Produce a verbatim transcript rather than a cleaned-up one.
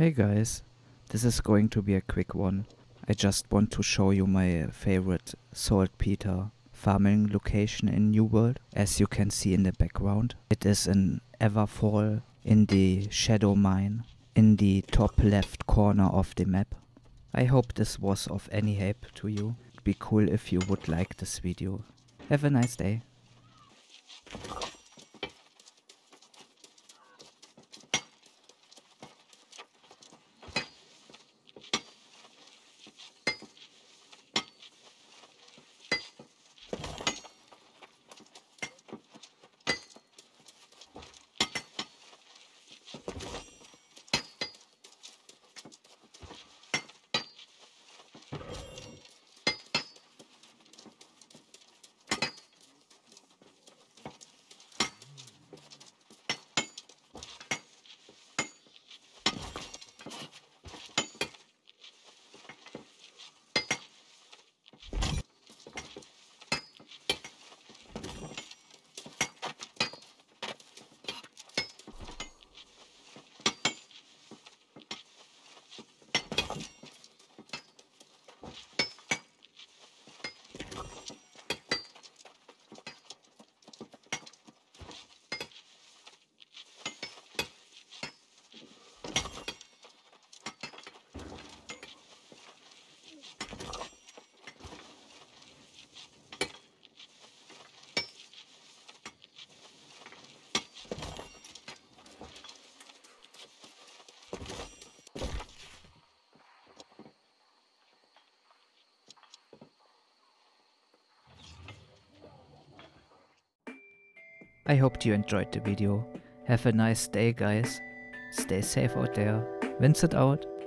Hey guys, this is going to be a quick one. I just want to show you my favorite saltpeter farming location in New World. As you can see in the background, it is in Everfall in the Shadow Mine in the top left corner of the map. I hope this was of any help to you. It'd be cool if you would like this video. Have a nice day. I hope you enjoyed the video. Have a nice day guys, stay safe out there, Vincent out.